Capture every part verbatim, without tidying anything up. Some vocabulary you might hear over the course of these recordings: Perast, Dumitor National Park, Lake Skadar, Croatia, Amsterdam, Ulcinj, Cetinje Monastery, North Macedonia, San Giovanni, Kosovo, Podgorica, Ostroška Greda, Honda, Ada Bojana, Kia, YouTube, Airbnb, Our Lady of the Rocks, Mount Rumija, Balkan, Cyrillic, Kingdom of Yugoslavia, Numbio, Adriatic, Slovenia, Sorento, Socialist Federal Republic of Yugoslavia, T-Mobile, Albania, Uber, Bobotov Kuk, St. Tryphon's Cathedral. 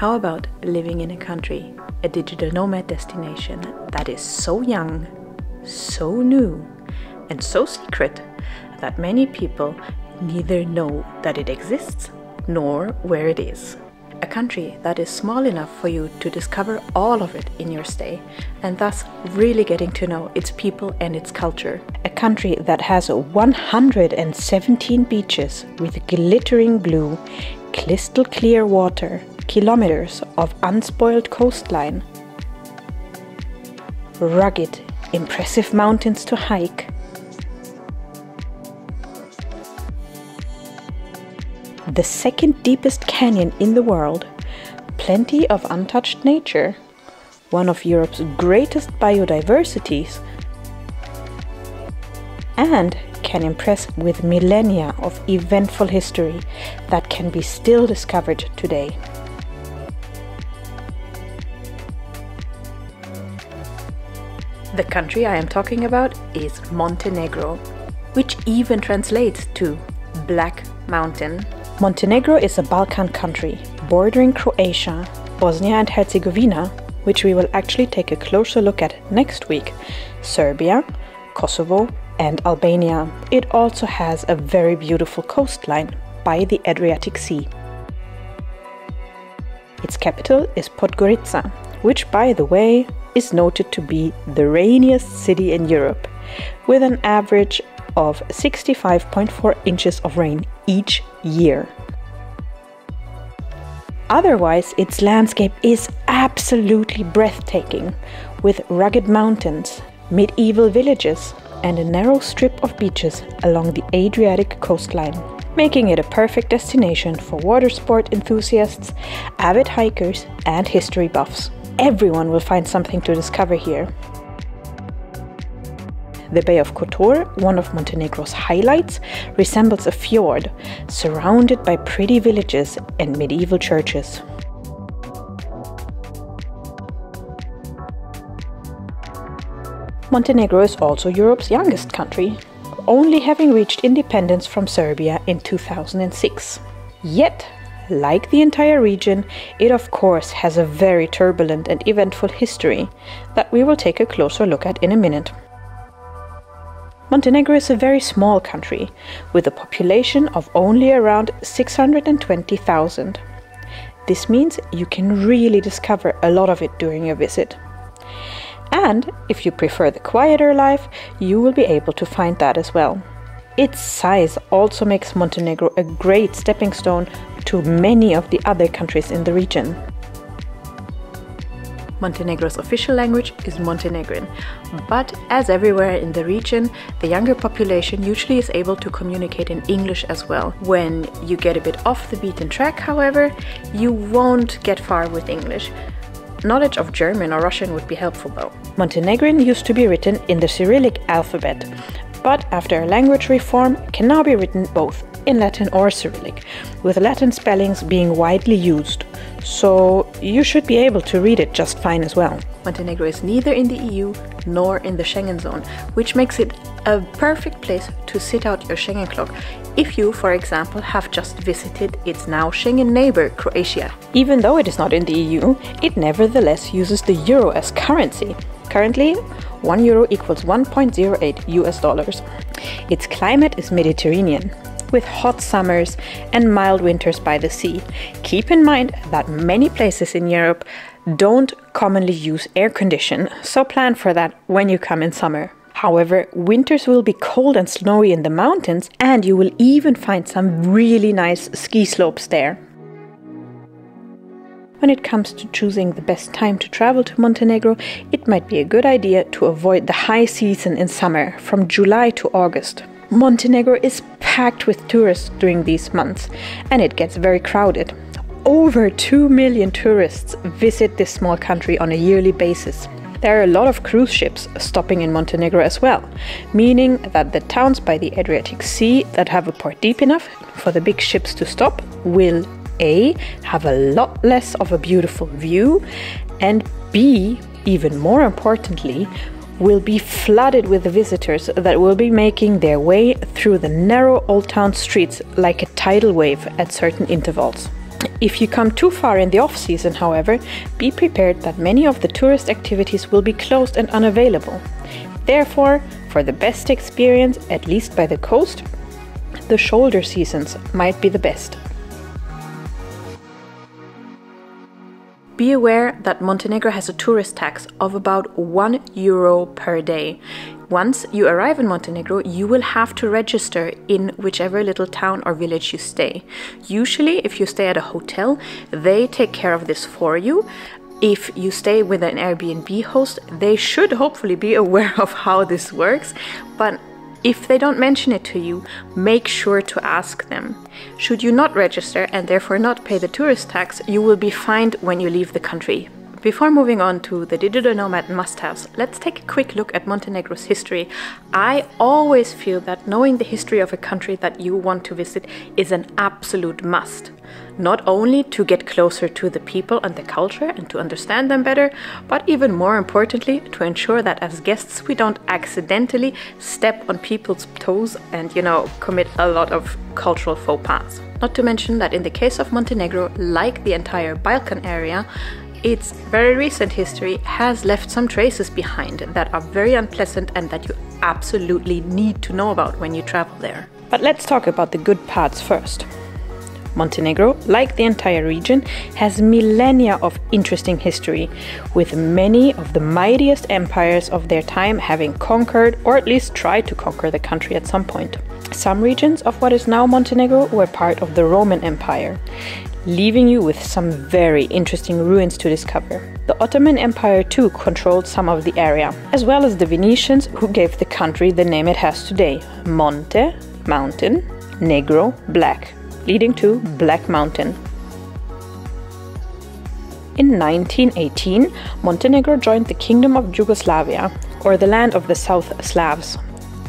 How about living in a country, a digital nomad destination that is so young, so new, and so secret that many people neither know that it exists nor where it is. A country that is small enough for you to discover all of it in your stay and thus really getting to know its people and its culture. A country that has one hundred seventeen beaches with glittering blue, crystal clear water, kilometers of unspoiled coastline, rugged, impressive mountains to hike, the second deepest canyon in the world, plenty of untouched nature, one of Europe's greatest biodiversities, and can impress with millennia of eventful history that can be still discovered today. The country I am talking about is Montenegro, which even translates to Black Mountain. Montenegro is a Balkan country bordering Croatia, Bosnia and Herzegovina, which we will actually take a closer look at next week, Serbia, Kosovo and Albania. It also has a very beautiful coastline by the Adriatic Sea. Its capital is Podgorica, which by the way is noted to be the rainiest city in Europe, with an average of sixty-five point four inches of rain each year. Otherwise, its landscape is absolutely breathtaking, with rugged mountains, medieval villages, and a narrow strip of beaches along the Adriatic coastline, making it a perfect destination for water sport enthusiasts, avid hikers, and history buffs. Everyone will find something to discover here. The Bay of Kotor, one of Montenegro's highlights, resembles a fjord, surrounded by pretty villages and medieval churches. Montenegro is also Europe's youngest country, only having reached independence from Serbia in two thousand six. Yet, like the entire region, it of course has a very turbulent and eventful history that we will take a closer look at in a minute. Montenegro is a very small country, with a population of only around six hundred twenty thousand. This means you can really discover a lot of it during your visit. And if you prefer the quieter life, you will be able to find that as well. Its size also makes Montenegro a great stepping stone to many of the other countries in the region. Montenegro's official language is Montenegrin, but as everywhere in the region, the younger population usually is able to communicate in English as well. When you get a bit off the beaten track, however, you won't get far with English. Knowledge of German or Russian would be helpful though. Montenegrin used to be written in the Cyrillic alphabet, but after a language reform can now be written both in Latin or Cyrillic, with Latin spellings being widely used, so you should be able to read it just fine as well. Montenegro is neither in the E U nor in the Schengen zone, which makes it a perfect place to sit out your Schengen clock if you, for example, have just visited its now Schengen neighbor, Croatia. Even though it is not in the E U, it nevertheless uses the euro as currency. Currently, one euro equals one point zero eight U S dollars. Its climate is Mediterranean, with hot summers and mild winters by the sea. Keep in mind that many places in Europe don't commonly use air condition, so plan for that when you come in summer. However, winters will be cold and snowy in the mountains, and you will even find some really nice ski slopes there. When it comes to choosing the best time to travel to Montenegro, it might be a good idea to avoid the high season in summer, from July to August. Montenegro is packed with tourists during these months, and it gets very crowded. Over two million tourists visit this small country on a yearly basis. There are a lot of cruise ships stopping in Montenegro as well, meaning that the towns by the Adriatic Sea that have a port deep enough for the big ships to stop will A. have a lot less of a beautiful view, and B. even more importantly, will be flooded with visitors that will be making their way through the narrow old town streets like a tidal wave at certain intervals. If you come too far in the off-season, however, be prepared that many of the tourist activities will be closed and unavailable. Therefore, for the best experience, at least by the coast, the shoulder seasons might be the best. Be aware that Montenegro has a tourist tax of about one euro per day. Once you arrive in Montenegro, you will have to register in whichever little town or village you stay. Usually, if you stay at a hotel, they take care of this for you. If you stay with an Airbnb host, they should hopefully be aware of how this works, but if they don't mention it to you, make sure to ask them. Should you not register and therefore not pay the tourist tax, you will be fined when you leave the country. Before moving on to the Digital Nomad must-haves, let's take a quick look at Montenegro's history. I always feel that knowing the history of a country that you want to visit is an absolute must. Not only to get closer to the people and the culture and to understand them better, but even more importantly, to ensure that as guests we don't accidentally step on people's toes and, you know, commit a lot of cultural faux pas. Not to mention that in the case of Montenegro, like the entire Balkan area, its very recent history has left some traces behind that are very unpleasant and that you absolutely need to know about when you travel there. But let's talk about the good parts first. Montenegro, like the entire region, has millennia of interesting history, with many of the mightiest empires of their time having conquered or at least tried to conquer the country at some point. Some regions of what is now Montenegro were part of the Roman Empire, leaving you with some very interesting ruins to discover. The Ottoman Empire too controlled some of the area, as well as the Venetians, who gave the country the name it has today, Monte, mountain, Negro, black, leading to Black Mountain. In nineteen eighteen, Montenegro joined the Kingdom of Yugoslavia, or the land of the South Slavs,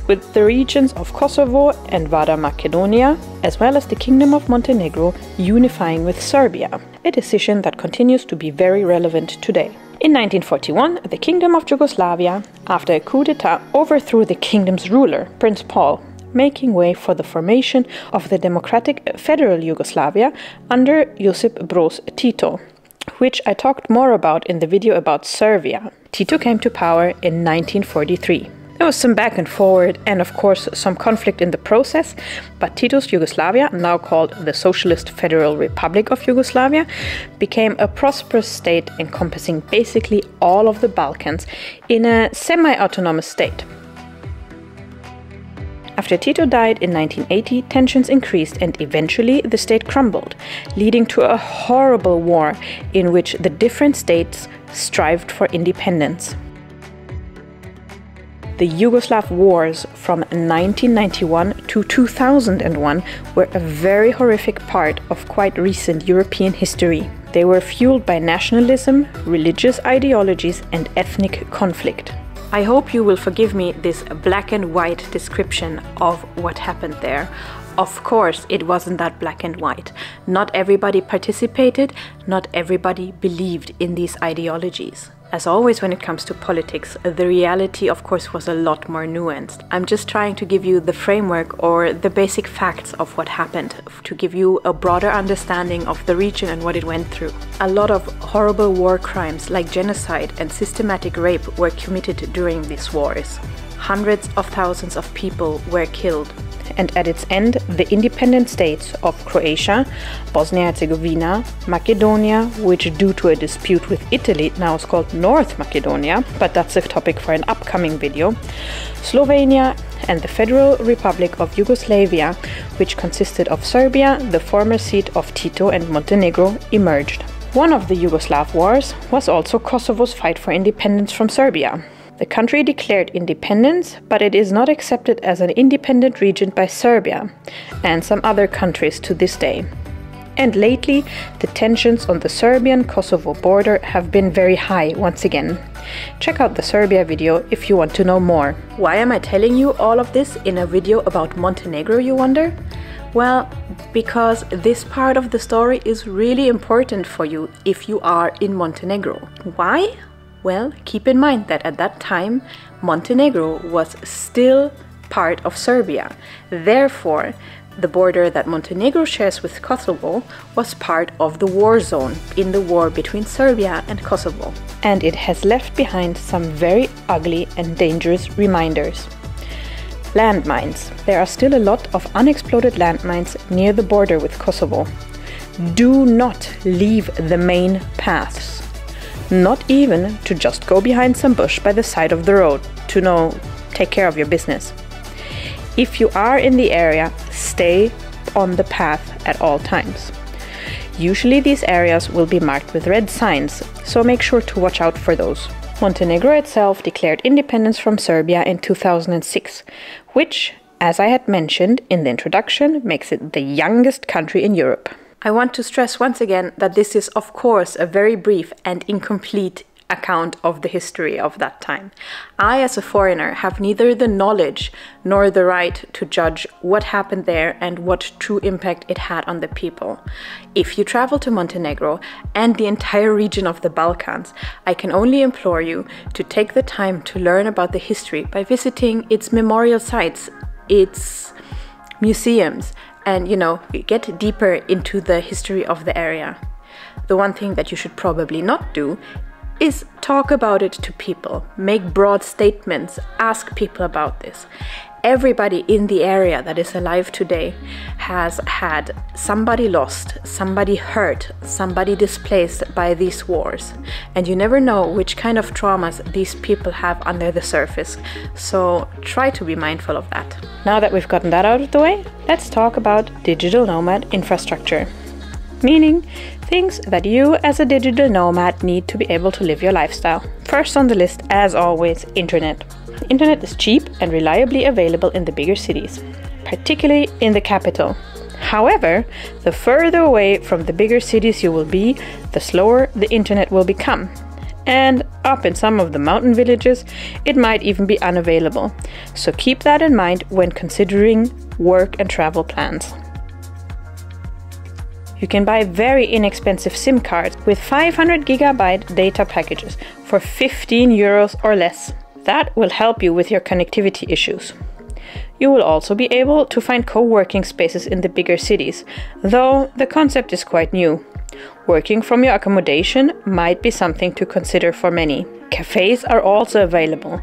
with the regions of Kosovo and Vardar Macedonia, as well as the Kingdom of Montenegro unifying with Serbia, a decision that continues to be very relevant today. In nineteen forty-one, the Kingdom of Yugoslavia, after a coup d'etat, overthrew the kingdom's ruler, Prince Paul, making way for the formation of the Democratic Federal Yugoslavia under Josip Broz Tito, which I talked more about in the video about Serbia. Tito came to power in nineteen forty-three. There was some back and forward and of course some conflict in the process, but Tito's Yugoslavia, now called the Socialist Federal Republic of Yugoslavia, became a prosperous state encompassing basically all of the Balkans in a semi-autonomous state. After Tito died in nineteen eighty, tensions increased and eventually the state crumbled, leading to a horrible war in which the different states strived for independence. The Yugoslav Wars from nineteen ninety-one to two thousand one were a very horrific part of quite recent European history. They were fueled by nationalism, religious ideologies and ethnic conflict. I hope you will forgive me this black and white description of what happened there. Of course, it wasn't that black and white. Not everybody participated, not everybody believed in these ideologies. As always, when it comes to politics, the reality of course was a lot more nuanced. I'm just trying to give you the framework or the basic facts of what happened, to give you a broader understanding of the region and what it went through. A lot of horrible war crimes like genocide and systematic rape were committed during these wars. Hundreds of thousands of people were killed. And at its end, the independent states of Croatia, Bosnia-Herzegovina, Macedonia, which due to a dispute with Italy now is called North Macedonia, but that's a topic for an upcoming video, Slovenia and the Federal Republic of Yugoslavia, which consisted of Serbia, the former seat of Tito, and Montenegro, emerged. One of the Yugoslav wars was also Kosovo's fight for independence from Serbia. The country declared independence, but it is not accepted as an independent region by Serbia and some other countries to this day. And lately, the tensions on the Serbian-Kosovo border have been very high once again. Check out the Serbia video if you want to know more. Why am I telling you all of this in a video about Montenegro, you wonder? Well, because this part of the story is really important for you if you are in Montenegro. Why? Well, keep in mind that at that time, Montenegro was still part of Serbia. Therefore, The border that Montenegro shares with Kosovo was part of the war zone in the war between Serbia and Kosovo, and it has left behind some very ugly and dangerous reminders. Landmines. There are still a lot of unexploded landmines near the border with Kosovo. Do not leave the main paths. Not even to just go behind some bush by the side of the road to know, take care of your business. If you are in the area, stay on the path at all times. Usually these areas will be marked with red signs, so make sure to watch out for those. Montenegro itself declared independence from Serbia in two thousand six, which, as I had mentioned in the introduction, makes it the youngest country in Europe. I want to stress once again that this is, of course, a very brief and incomplete account of the history of that time. I, as a foreigner, have neither the knowledge nor the right to judge what happened there and what true impact it had on the people. If you travel to Montenegro and the entire region of the Balkans, I can only implore you to take the time to learn about the history by visiting its memorial sites, its museums, and, you know, get deeper into the history of the area. The one thing that you should probably not do is talk about it to people, make broad statements, ask people about this. Everybody in the area that is alive today has had somebody lost, somebody hurt, somebody displaced by these wars. And you never know which kind of traumas these people have under the surface. So try to be mindful of that. Now that we've gotten that out of the way, let's talk about digital nomad infrastructure. Meaning things that you as a digital nomad need to be able to live your lifestyle. First on the list, as always, internet. Internet is cheap and reliably available in the bigger cities, particularly in the capital. However, the further away from the bigger cities you will be, the slower the internet will become. And up in some of the mountain villages, it might even be unavailable. So keep that in mind when considering work and travel plans. You can buy very inexpensive SIM cards with five hundred gigabyte data packages for fifteen euros or less. That will help you with your connectivity issues. You will also be able to find co-working spaces in the bigger cities, though the concept is quite new. Working from your accommodation might be something to consider for many. Cafes are also available.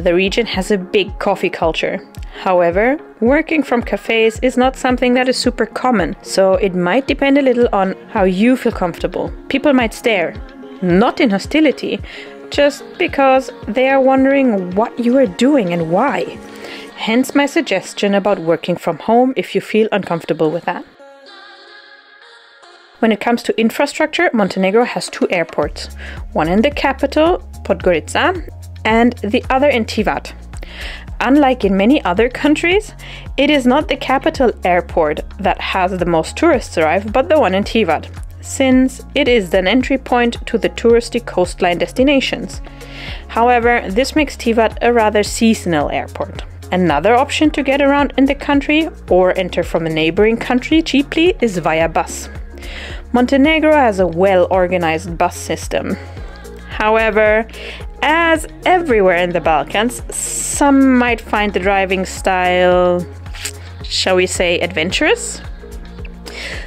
The region has a big coffee culture. However, working from cafes is not something that is super common, so it might depend a little on how you feel comfortable. People might stare, not in hostility, just because they are wondering what you are doing and why. Hence my suggestion about working from home if you feel uncomfortable with that. When it comes to infrastructure, Montenegro has two airports, one in the capital, Podgorica, and the other in Tivat. Unlike in many other countries, it is not the capital airport that has the most tourists arrive, but the one in Tivat, since it is an entry point to the touristy coastline destinations. However, this makes Tivat a rather seasonal airport. Another option to get around in the country or enter from a neighboring country cheaply is via bus. Montenegro has a well-organized bus system. However, as everywhere in the Balkans, some might find the driving style, shall we say, adventurous.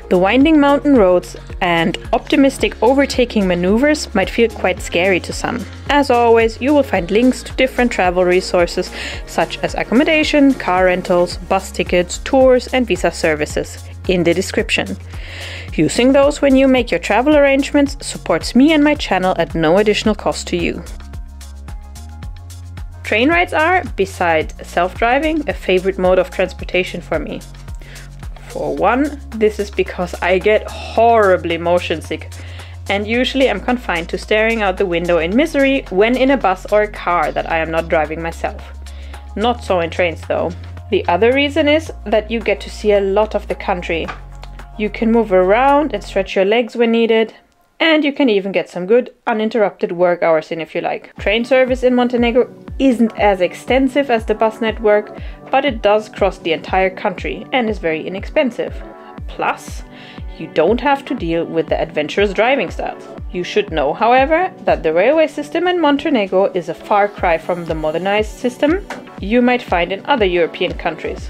The winding mountain roads and optimistic overtaking maneuvers might feel quite scary to some. As always, you will find links to different travel resources such as accommodation, car rentals, bus tickets, tours, and visa services in the description. Using those when you make your travel arrangements supports me and my channel at no additional cost to you. Train rides are, besides self-driving, a favorite mode of transportation for me. For one, this is because I get horribly motion sick and usually I'm confined to staring out the window in misery when in a bus or a car that I am not driving myself. Not so in trains though. The other reason is that you get to see a lot of the country. You can move around and stretch your legs when needed, and you can even get some good uninterrupted work hours in if you like. Train service in Montenegro isn't as extensive as the bus network, but it does cross the entire country and is very inexpensive. Plus, you don't have to deal with the adventurous driving styles. You should know, however, that the railway system in Montenegro is a far cry from the modernized system you might find in other European countries.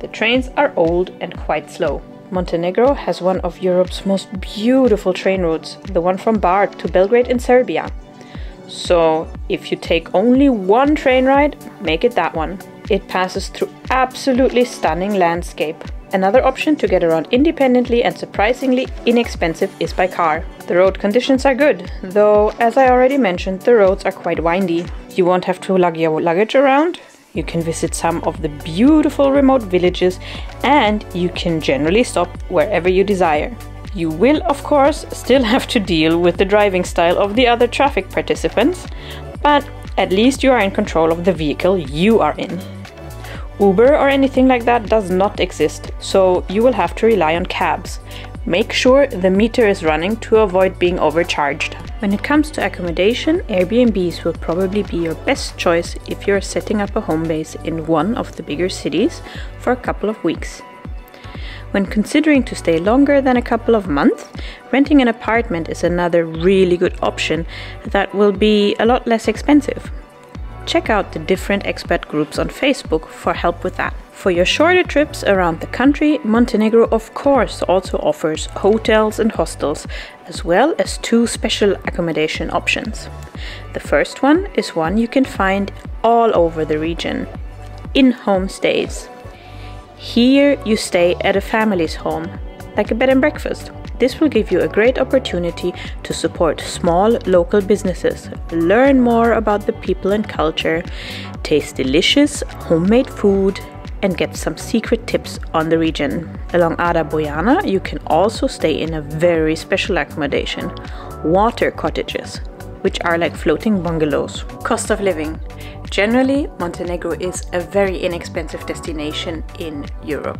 The trains are old and quite slow. Montenegro has one of Europe's most beautiful train routes, the one from Bar to Belgrade in Serbia. So if you take only one train ride, make it that one. It passes through absolutely stunning landscape. Another option to get around independently and surprisingly inexpensive is by car. The road conditions are good, though as I already mentioned, the roads are quite windy. You won't have to lug your luggage around. You can visit some of the beautiful remote villages and you can generally stop wherever you desire. You will, of course, still have to deal with the driving style of the other traffic participants, but at least you are in control of the vehicle you are in. Uber or anything like that does not exist, so you will have to rely on cabs. Make sure the meter is running to avoid being overcharged. When it comes to accommodation, Airbnbs will probably be your best choice if you're setting up a home base in one of the bigger cities for a couple of weeks. When considering to stay longer than a couple of months, renting an apartment is another really good option that will be a lot less expensive. Check out the different expat groups on Facebook for help with that. For your shorter trips around the country, Montenegro of course also offers hotels and hostels, as well as two special accommodation options. The first one is one you can find all over the region, in-home stays. Here you stay at a family's home, like a bed and breakfast. This will give you a great opportunity to support small local businesses, learn more about the people and culture, taste delicious homemade food, and get some secret tips on the region. Along Ada Bojana, you can also stay in a very special accommodation, water cottages, which are like floating bungalows. Cost of living. Generally, Montenegro is a very inexpensive destination in Europe.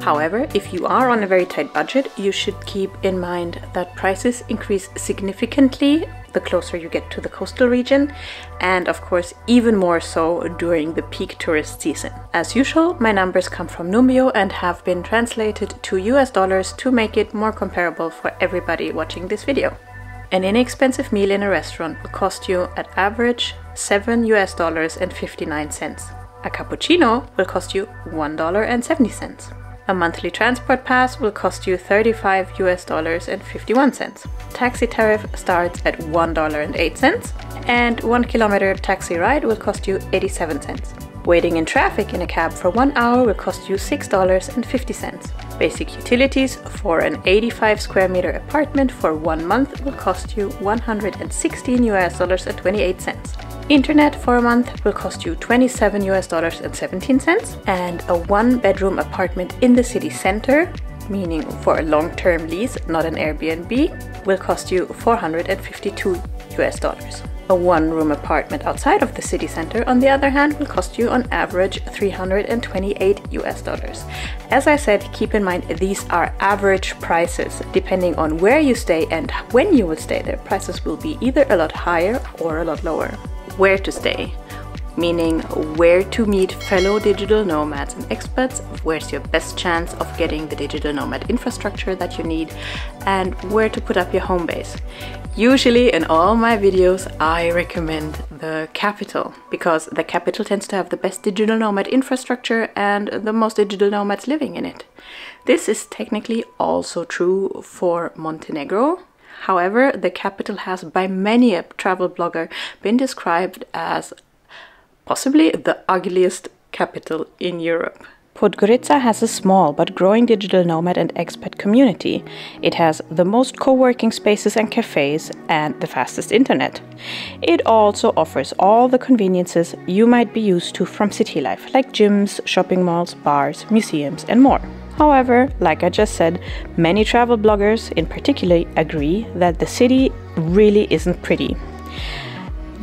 However, if you are on a very tight budget, you should keep in mind that prices increase significantly the closer you get to the coastal region, and of course even more so during the peak tourist season. As usual, my numbers come from Numbio and have been translated to U S dollars to make it more comparable for everybody watching this video. An inexpensive meal in a restaurant will cost you, at average, seven US dollars and fifty-nine cents. A cappuccino will cost you one dollar and seventy cents. A monthly transport pass will cost you thirty-five US dollars and fifty-one cents. Taxi tariff starts at one dollar and eight cents, and one kilometer taxi ride will cost you eighty-seven cents. Waiting in traffic in a cab for one hour will cost you six dollars and fifty cents. Basic utilities for an eighty-five square meter apartment for one month will cost you one hundred sixteen US dollars and twenty-eight cents. Internet for a month will cost you twenty-seven US dollars and seventeen cents, and a one bedroom apartment in the city center, meaning for a long-term lease, not an Airbnb, will cost you four hundred fifty-two US dollars. A one-room apartment outside of the city center, on the other hand, will cost you on average three hundred twenty-eight US dollars. As I said, keep in mind these are average prices. Depending on where you stay and when you will stay there, prices will be either a lot higher or a lot lower. Where to stay, meaning where to meet fellow digital nomads and expats, where's your best chance of getting the digital nomad infrastructure that you need, and where to put up your home base. Usually in all my videos I recommend the capital, because the capital tends to have the best digital nomad infrastructure and the most digital nomads living in it. This is technically also true for Montenegro. However, the capital has by many a travel blogger been described as possibly the ugliest capital in Europe. Podgorica has a small but growing digital nomad and expat community. It has the most co-working spaces and cafes and the fastest internet. It also offers all the conveniences you might be used to from city life, like gyms, shopping malls, bars, museums and more. However, like I just said, many travel bloggers in particular agree that the city really isn't pretty.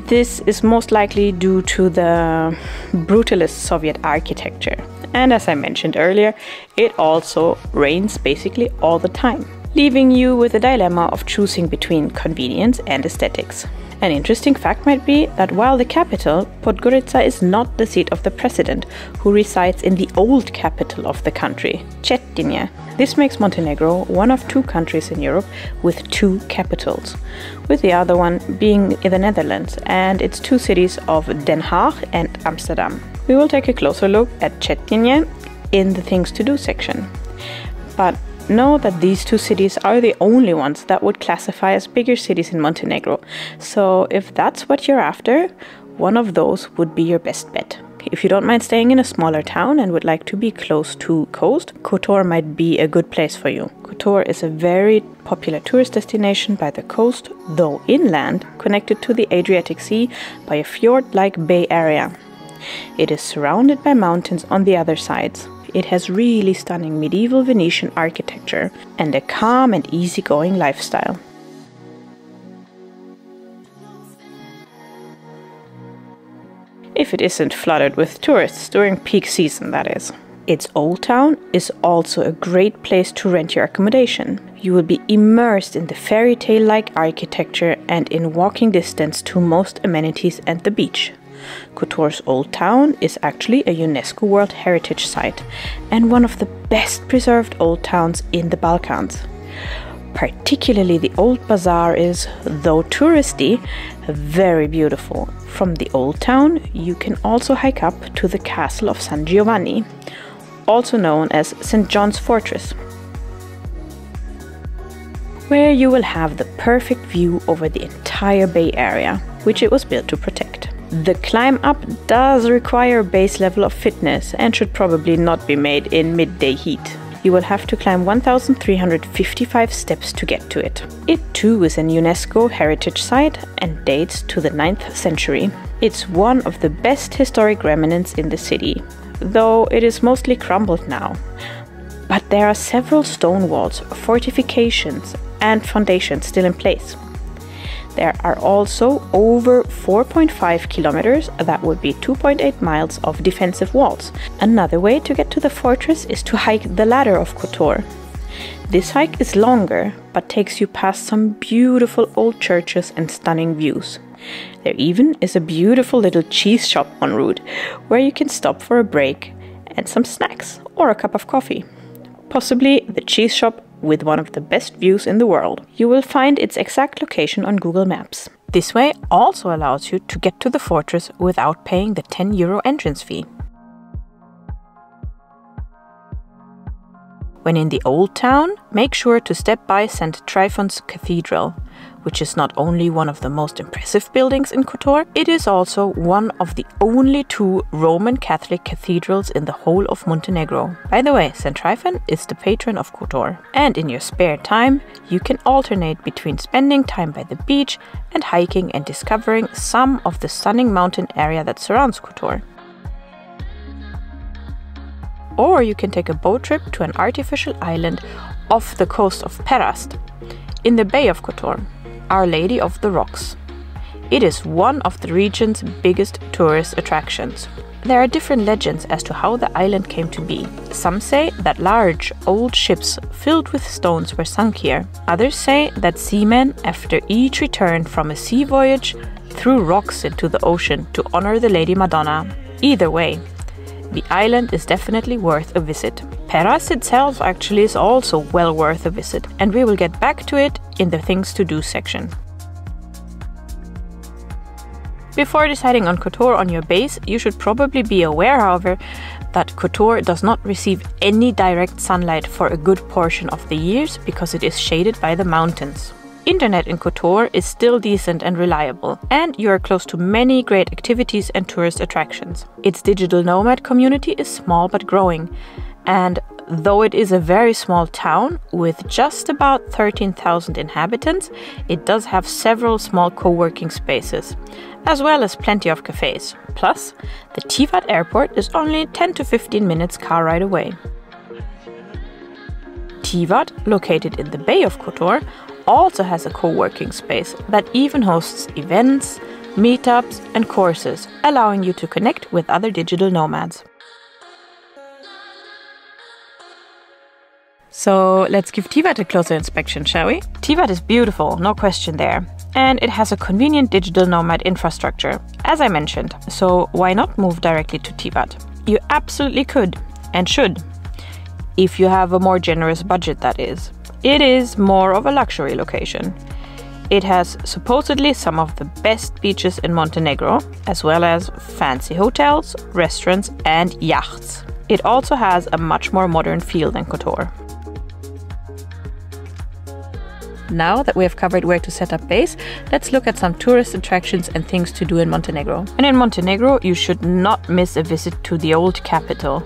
This is most likely due to the brutalist Soviet architecture. And as I mentioned earlier, it also rains basically all the time, leaving you with a dilemma of choosing between convenience and aesthetics. An interesting fact might be that while the capital, Podgorica, is not the seat of the president, who resides in the old capital of the country, Cetinje. This makes Montenegro one of two countries in Europe with two capitals, with the other one being in the Netherlands and its two cities of Den Haag and Amsterdam. We will take a closer look at Cetinje in the things to do section. But know that these two cities are the only ones that would classify as bigger cities in Montenegro. So if that's what you're after, one of those would be your best bet. If you don't mind staying in a smaller town and would like to be close to coast, Kotor might be a good place for you. Kotor is a very popular tourist destination by the coast, though inland, connected to the Adriatic Sea by a fjord-like bay area. It is surrounded by mountains on the other sides. It has really stunning medieval Venetian architecture and a calm and easygoing lifestyle. If it isn't flooded with tourists during peak season, that is. Its old town is also a great place to rent your accommodation. You will be immersed in the fairy tale-like architecture and in walking distance to most amenities and the beach. Kotor's old town is actually a UNESCO World Heritage Site and one of the best preserved old towns in the Balkans. Particularly the old bazaar is, though touristy, very beautiful. From the old town you can also hike up to the castle of San Giovanni, also known as Saint John's Fortress, where you will have the perfect view over the entire Bay Area, which it was built to protect. The climb up does require a base level of fitness and should probably not be made in midday heat. You will have to climb one thousand three hundred fifty-five steps to get to it. It too is an UNESCO heritage site and dates to the ninth century. It's one of the best historic remnants in the city, though it is mostly crumbled now. But there are several stone walls, fortifications and foundations still in place. There are also over four point five kilometers, that would be two point eight miles of defensive walls. Another way to get to the fortress is to hike the ladder of Kotor. This hike is longer, but takes you past some beautiful old churches and stunning views. There even is a beautiful little cheese shop en route, where you can stop for a break and some snacks or a cup of coffee. Possibly the cheese shop with one of the best views in the world. You will find its exact location on Google Maps. This way also allows you to get to the fortress without paying the ten euro entrance fee. When in the old town, make sure to step by Saint Tryphon's Cathedral, which is not only one of the most impressive buildings in Kotor, it is also one of the only two Roman Catholic cathedrals in the whole of Montenegro. By the way, Saint Tryphon is the patron of Kotor. And in your spare time, you can alternate between spending time by the beach and hiking and discovering some of the stunning mountain area that surrounds Kotor. Or you can take a boat trip to an artificial island off the coast of Perast, in the Bay of Kotor. Our Lady of the Rocks. It is one of the region's biggest tourist attractions. There are different legends as to how the island came to be. Some say that large old ships filled with stones were sunk here. Others say that seamen, after each return from a sea voyage, threw rocks into the ocean to honor the Lady Madonna. Either way, the island is definitely worth a visit. Perast itself actually is also well worth a visit, and we will get back to it in the things to do section. Before deciding on Kotor on your base, you should probably be aware, however, that Kotor does not receive any direct sunlight for a good portion of the years because it is shaded by the mountains. Internet in Kotor is still decent and reliable, and you are close to many great activities and tourist attractions. Its digital nomad community is small but growing, and though it is a very small town with just about thirteen thousand inhabitants, it does have several small co-working spaces, as well as plenty of cafes. Plus, the Tivat airport is only ten to fifteen minutes car ride away. Tivat, located in the Bay of Kotor, also has a co-working space that even hosts events, meetups and courses, allowing you to connect with other digital nomads. So let's give Tivat a closer inspection, shall we? Tivat is beautiful, no question there. And it has a convenient digital nomad infrastructure, as I mentioned. So why not move directly to Tivat? You absolutely could and should, if you have a more generous budget, that is. It is more of a luxury location. It has supposedly some of the best beaches in Montenegro, as well as fancy hotels, restaurants and yachts. It also has a much more modern feel than Kotor. Now that we have covered where to set up base, let's look at some tourist attractions and things to do in Montenegro. And in Montenegro, you should not miss a visit to the old capital.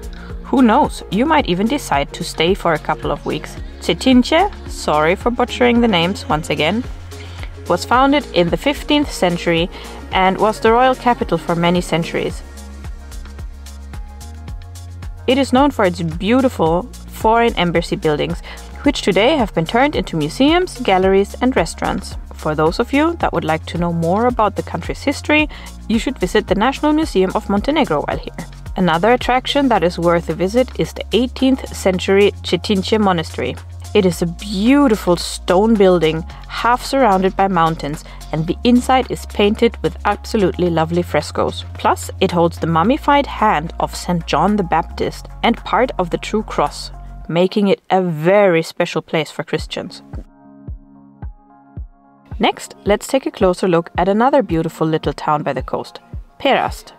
Who knows, you might even decide to stay for a couple of weeks. Cetinje, sorry for butchering the names once again, was founded in the fifteenth century and was the royal capital for many centuries. It is known for its beautiful foreign embassy buildings, which today have been turned into museums, galleries and restaurants. For those of you that would like to know more about the country's history, you should visit the National Museum of Montenegro while here. Another attraction that is worth a visit is the eighteenth century Cetinje Monastery. It is a beautiful stone building, half surrounded by mountains, and the inside is painted with absolutely lovely frescoes. Plus, it holds the mummified hand of Saint John the Baptist and part of the True Cross, making it a very special place for Christians. Next, let's take a closer look at another beautiful little town by the coast, Perast.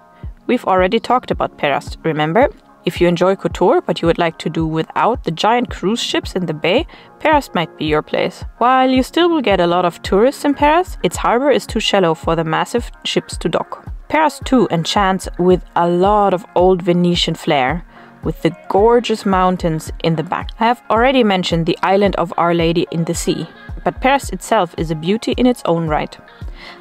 We've already talked about Perast, remember? If you enjoy Kotor but you would like to do without the giant cruise ships in the bay, Perast might be your place. While you still will get a lot of tourists in Perast, its harbor is too shallow for the massive ships to dock. Perast too enchants with a lot of old Venetian flair, with the gorgeous mountains in the back. I have already mentioned the island of Our Lady in the sea, but Perast itself is a beauty in its own right.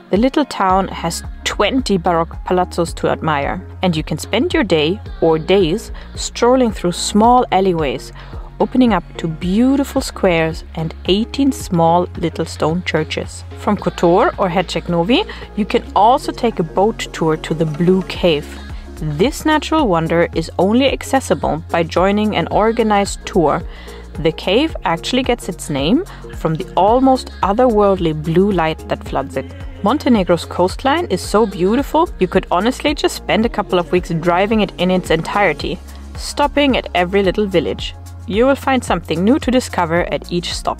The little town has twenty Baroque palazzos to admire, and you can spend your day or days strolling through small alleyways, opening up to beautiful squares and eighteen small little stone churches. From Kotor or Herceg Novi, you can also take a boat tour to the Blue Cave. This natural wonder is only accessible by joining an organized tour. The cave actually gets its name from the almost otherworldly blue light that floods it. Montenegro's coastline is so beautiful, you could honestly just spend a couple of weeks driving it in its entirety, stopping at every little village. You will find something new to discover at each stop.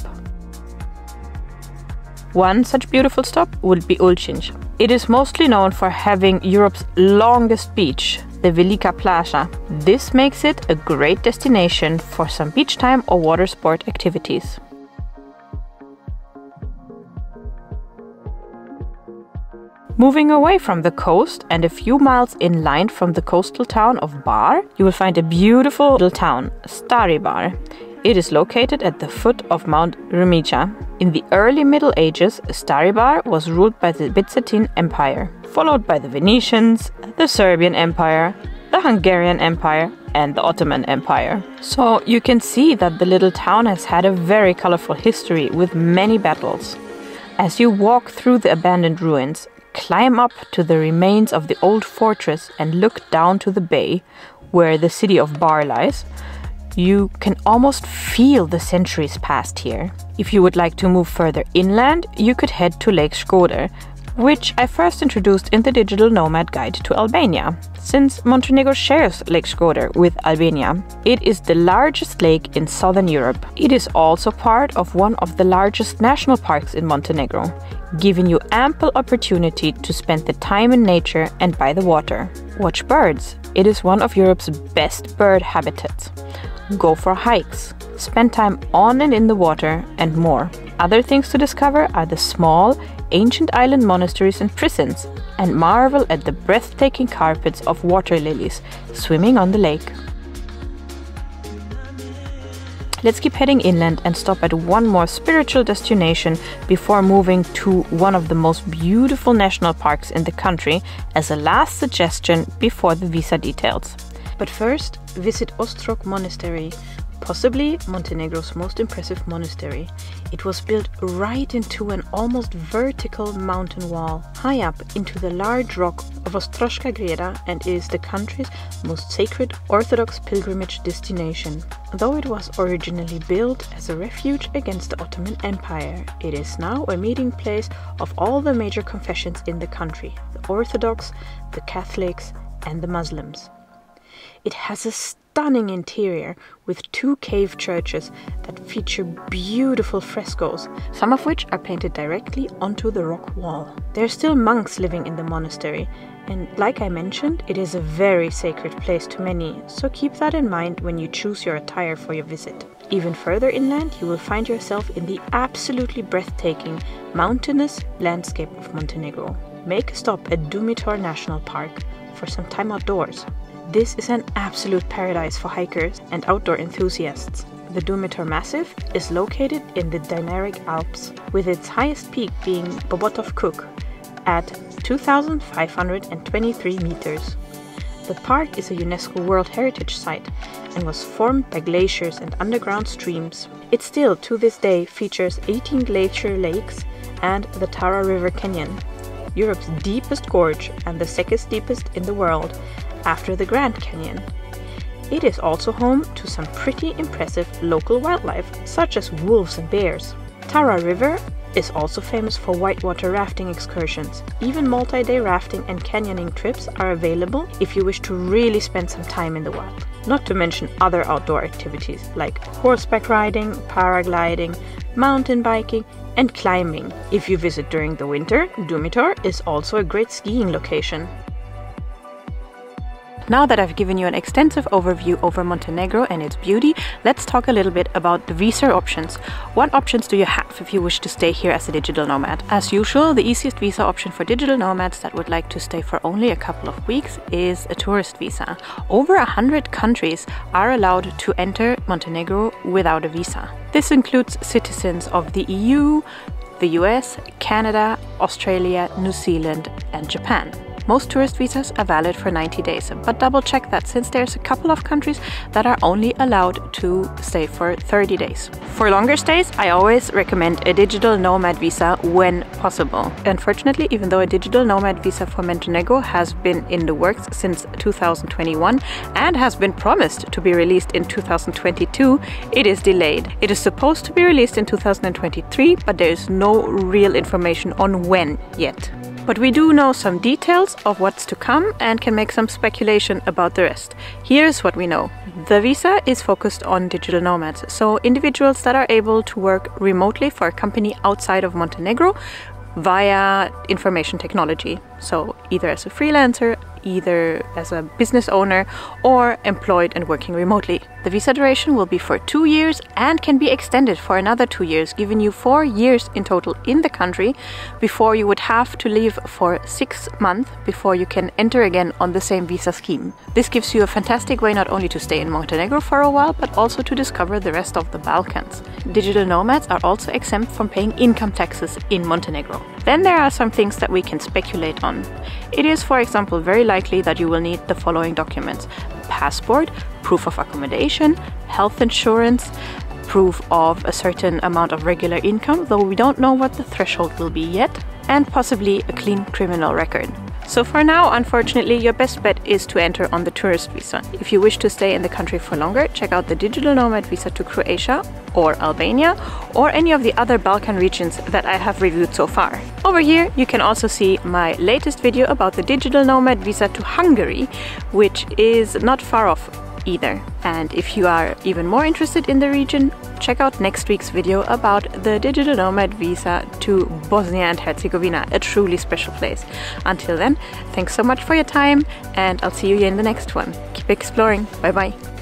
One such beautiful stop would be Ulcinj. It is mostly known for having Europe's longest beach, the Velika Plaza. This makes it a great destination for some beach time or water sport activities. Moving away from the coast and a few miles inland from the coastal town of Bar, you will find a beautiful little town, Stari Bar. It is located at the foot of Mount Rumija. In the early Middle Ages, Stari Bar was ruled by the Byzantine Empire, followed by the Venetians, the Serbian Empire, the Hungarian Empire and the Ottoman Empire. So you can see that the little town has had a very colorful history with many battles. As you walk through the abandoned ruins, climb up to the remains of the old fortress and look down to the bay where the city of Bar lies, you can almost feel the centuries past here. If you would like to move further inland, you could head to Lake Skadar, which I first introduced in the Digital Nomad Guide to Albania. Since Montenegro shares Lake Skadar with Albania, it is the largest lake in southern Europe. It is also part of one of the largest national parks in Montenegro, giving you ample opportunity to spend the time in nature and by the water. Watch birds. It is one of Europe's best bird habitats. Go for hikes, spend time on and in the water, and more. Other things to discover are the small, ancient island monasteries and prisons, and marvel at the breathtaking carpets of water lilies swimming on the lake. Let's keep heading inland and stop at one more spiritual destination before moving to one of the most beautiful national parks in the country as a last suggestion before the visa details. But first, visit Ostrog Monastery, possibly Montenegro's most impressive monastery. It was built right into an almost vertical mountain wall, high up into the large rock of Ostroška Greda, and is the country's most sacred Orthodox pilgrimage destination. Though it was originally built as a refuge against the Ottoman Empire, it is now a meeting place of all the major confessions in the country, the Orthodox, the Catholics, and the Muslims. It has a stunning interior with two cave churches that feature beautiful frescoes, some of which are painted directly onto the rock wall. There are still monks living in the monastery, and like I mentioned, it is a very sacred place to many, so keep that in mind when you choose your attire for your visit. Even further inland, you will find yourself in the absolutely breathtaking mountainous landscape of Montenegro. Make a stop at Dumitor National Park for some time outdoors. This is an absolute paradise for hikers and outdoor enthusiasts. The Dumitor Massif is located in the Dinaric Alps, with its highest peak being Bobotov Kuk at two thousand five hundred twenty-three meters. The park is a UNESCO World Heritage Site and was formed by glaciers and underground streams. It still to this day features eighteen glacier lakes and the Tara River Canyon, Europe's deepest gorge and the second deepest in the world after the Grand Canyon. It is also home to some pretty impressive local wildlife such as wolves and bears. Tara River is also famous for whitewater rafting excursions. Even multi-day rafting and canyoning trips are available if you wish to really spend some time in the wild. Not to mention other outdoor activities like horseback riding, paragliding, mountain biking and climbing. If you visit during the winter, Dumitor is also a great skiing location. Now that I've given you an extensive overview over Montenegro and its beauty, let's talk a little bit about the visa options. What options do you have if you wish to stay here as a digital nomad? As usual, the easiest visa option for digital nomads that would like to stay for only a couple of weeks is a tourist visa. Over one hundred countries are allowed to enter Montenegro without a visa. This includes citizens of the E U, the U S, Canada, Australia, New Zealand and Japan. Most tourist visas are valid for ninety days, but double check that since there's a couple of countries that are only allowed to stay for thirty days. For longer stays, I always recommend a digital nomad visa when possible. Unfortunately, even though a digital nomad visa for Montenegro has been in the works since two thousand twenty-one and has been promised to be released in two thousand twenty-two, it is delayed. It is supposed to be released in two thousand twenty-three, but there is no real information on when yet. But we do know some details of what's to come and can make some speculation about the rest. Here's what we know. The visa is focused on digital nomads, so individuals that are able to work remotely for a company outside of Montenegro via information technology. So either as a freelancer, either as a business owner or employed and working remotely. The visa duration will be for two years and can be extended for another two years, giving you four years in total in the country before you would have to leave for six months before you can enter again on the same visa scheme. This gives you a fantastic way not only to stay in Montenegro for a while, but also to discover the rest of the Balkans. Digital nomads are also exempt from paying income taxes in Montenegro. Then there are some things that we can speculate on. It is, for example, very likely that you will need the following documents: passport, proof of accommodation, health insurance, proof of a certain amount of regular income, though we don't know what the threshold will be yet, and possibly a clean criminal record. So for now, unfortunately, your best bet is to enter on the tourist visa. If you wish to stay in the country for longer, check out the digital nomad visa to Croatia or Albania or any of the other Balkan regions that I have reviewed so far. Over here, you can also see my latest video about the digital nomad visa to Hungary, which is not far off either. And if you are even more interested in the region, check out next week's video about the digital nomad visa to Bosnia and Herzegovina, a truly special place. Until then, thanks so much for your time and I'll see you in the next one. Keep exploring. Bye bye.